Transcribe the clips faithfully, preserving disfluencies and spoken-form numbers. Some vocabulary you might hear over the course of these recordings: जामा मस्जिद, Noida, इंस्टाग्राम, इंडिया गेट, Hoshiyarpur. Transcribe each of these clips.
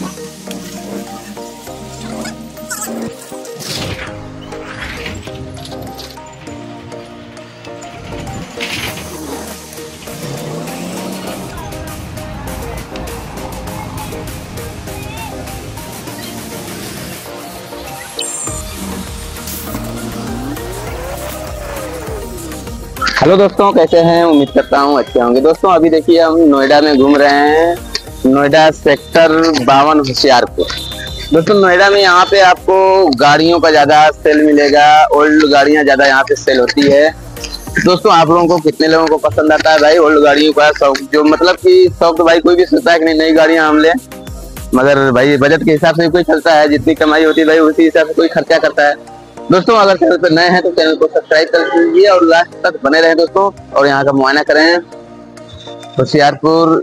Hello दोस्तों, कैसे हैं? उम्मीद करता हूँ अच्छे होंगे। दोस्तों अभी देखिए हम नोएडा में घूम रहे हैं, नोएडा सेक्टर बावन होशियारपुर। दोस्तों नोएडा में यहाँ पे आपको गाड़ियों का ज़्यादा सेल मिलेगा, ओल्ड गाड़ियाँ ज़्यादा यहाँ पे सेल होती है। दोस्तों आप लोगों को, कितने लोगों को पसंद आता है भाई ओल्ड गाड़ियों का शौक? जो मतलब कि शौक तो भाई कोई भी सोचता है कि नहीं नई गाड़ियाँ हम लें, मगर भाई बजट के हिसाब से कोई चलता है, जितनी कमाई होती है भाई उसी हिसाब से कोई खर्चा करता है। दोस्तों अगर चैनल पर नए हैं तो चैनल को सब्सक्राइब कर लीजिए और लास्ट तक बने रहें दोस्तों, और यहाँ का मुआयना करें। होशियारपुर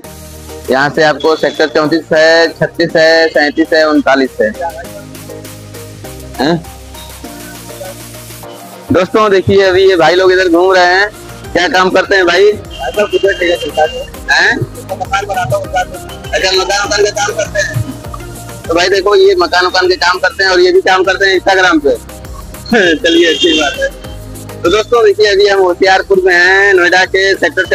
यहाँ से आपको सेक्टर चौंतीस है, छत्तीस है, सैंतीस है, उनतालीस है, है? दोस्तों देखिए अभी ये भाई लोग इधर घूम रहे हैं, क्या काम करते हैं भाई? तो भाई देखो ये मकान वकान के काम करते हैं और ये भी काम करते हैं इंस्टाग्राम पे। चलिए अच्छी बात है। तो दोस्तों देखिए अभी हम होशियारपुर में हैं, नोएडा के सेक्टर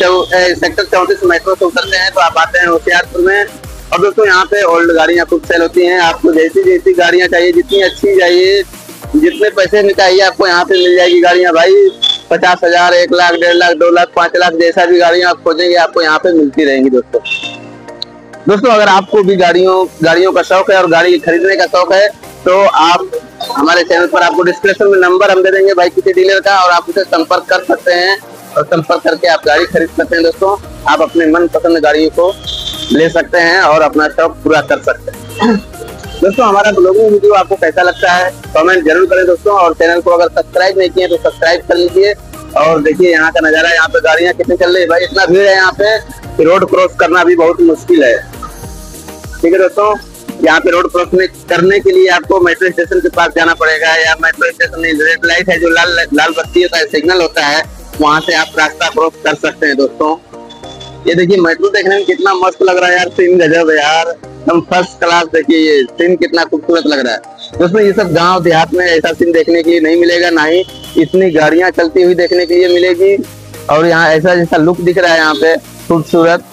सेक्टर चौंतीस मेट्रो से उतरते हैं तो आप आते हैं होशियारपुर में। और दोस्तों यहाँ पे ओल्ड गाड़ियाँ खूब सेल होती हैं, आपको जैसी जैसी गाड़ियाँ चाहिए, जितनी अच्छी चाहिए, जितने पैसे में चाहिए, आपको यहाँ पे मिल जाएगी गाड़ियाँ भाई। पचास हजार, एक लाख, डेढ़ लाख, दो लाख, पाँच लाख, जैसा भी गाड़ियाँ आप खोजेंगे आपको यहाँ पे मिलती रहेंगी। दोस्तों दोस्तों अगर आपको भी गाड़ियों गाड़ियों का शौक है और गाड़ी खरीदने का शौक है तो आप हमारे चैनल पर, आपको डिस्क्रिप्शन में नंबर हम दे देंगे बाइक के डीलर का, और आप उसे संपर्क कर सकते हैं और संपर्क करके आप गाड़ी खरीद सकते हैं। दोस्तों आप अपने मनपसंद गाड़ियों को ले सकते हैं और अपना शौक पूरा कर सकते हैं। दोस्तों हमारा ब्लॉगिंग वीडियो आपको कैसा लगता है कमेंट जरूर करें दोस्तों, और चैनल को अगर सब्सक्राइब नहीं किए तो सब्सक्राइब कर लीजिए। और देखिए यहाँ का नज़ारा, यहाँ पे गाड़ियाँ कितनी चल रही है भाई, इतना भीड़ है यहाँ पे कि रोड क्रॉस करना भी बहुत मुश्किल है। ठीक है दोस्तों, यहाँ पे रोड क्रॉस करने के लिए आपको मेट्रो स्टेशन के पास जाना पड़ेगा, या मेट्रो स्टेशन में रेड लाइट है, जो लाल लाल बत्ती का सिग्नल होता है, वहाँ से आप रास्ता क्रॉस कर सकते हैं। दोस्तों ये देखिए मेट्रो देखने में कितना मस्त लग रहा है यार, सीन गजब है यार, एकदम फर्स्ट क्लास। देखिए ये सीन कितना खूबसूरत लग रहा है। दोस्तों ये सब गाँव देहात में ऐसा सीन देखने के लिए नहीं मिलेगा, ना ही इतनी गाड़ियाँ चलती हुई देखने के लिए मिलेगी। और यहाँ ऐसा जैसा लुक दिख रहा है यहाँ पे खूबसूरत,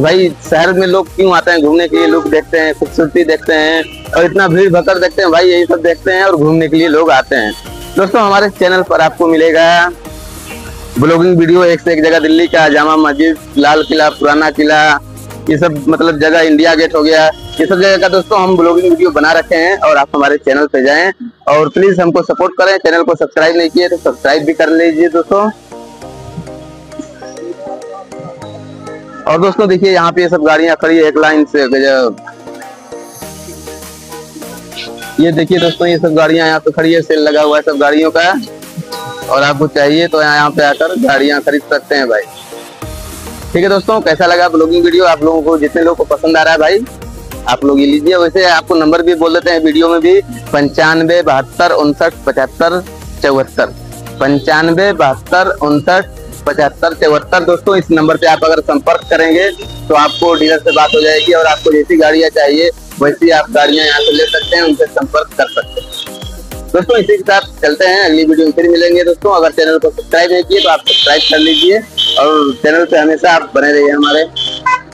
भाई शहर में लोग क्यों आते हैं घूमने के लिए? लोग देखते हैं, खूबसूरती देखते हैं और इतना भीड़ भक्कर देखते हैं भाई, यही सब देखते हैं और घूमने के लिए लोग आते हैं। दोस्तों हमारे चैनल पर आपको मिलेगा ब्लॉगिंग वीडियो एक से एक जगह, दिल्ली का जामा मस्जिद, लाल किला, पुराना किला, ये सब मतलब जगह, इंडिया गेट हो गया, ये सब जगह का दोस्तों हम ब्लॉगिंग वीडियो बना रखे हैं। और आप हमारे चैनल पर जाएँ और प्लीज हमको सपोर्ट करें। चैनल को सब्सक्राइब नहीं किए तो सब्सक्राइब भी कर लीजिए दोस्तों। और दोस्तों देखिए यहाँ पे ये सब गाड़ियाँ खड़ी है एक लाइन से, गजब। ये देखिए दोस्तों ये सब गाड़ियाँ यहाँ पे खड़ी है, सेल लगा हुआ है सब गाड़ियों का, और आपको चाहिए तो यहाँ पे आकर गाड़ियाँ खरीद सकते हैं भाई। ठीक है दोस्तों, कैसा लगा ब्लॉगिंग वीडियो आप लोगों को? जितने लोगों को पसंद आ रहा है भाई आप लोग ये लीजिए। वैसे आपको नंबर भी बोल देते हैं वीडियो में भी, पंचानवे बहत्तर उनसठ पचहत्तर चौहत्तर, पंचानवे बहत्तर उनसठ पचहत्तर चौहत्तर। दोस्तों इस नंबर पे आप अगर संपर्क करेंगे तो आपको डीलर से बात हो जाएगी और आपको जैसी गाड़ियाँ चाहिए वैसी आप गाड़ियाँ यहाँ से ले सकते हैं, उनसे संपर्क कर सकते हैं। दोस्तों इसी के साथ चलते हैं, अगली वीडियो में फिर मिलेंगे दोस्तों। अगर चैनल को सब्सक्राइब नहीं किए तो आप सब्सक्राइब कर लीजिए और चैनल पे हमेशा आप बने रहिए हमारे।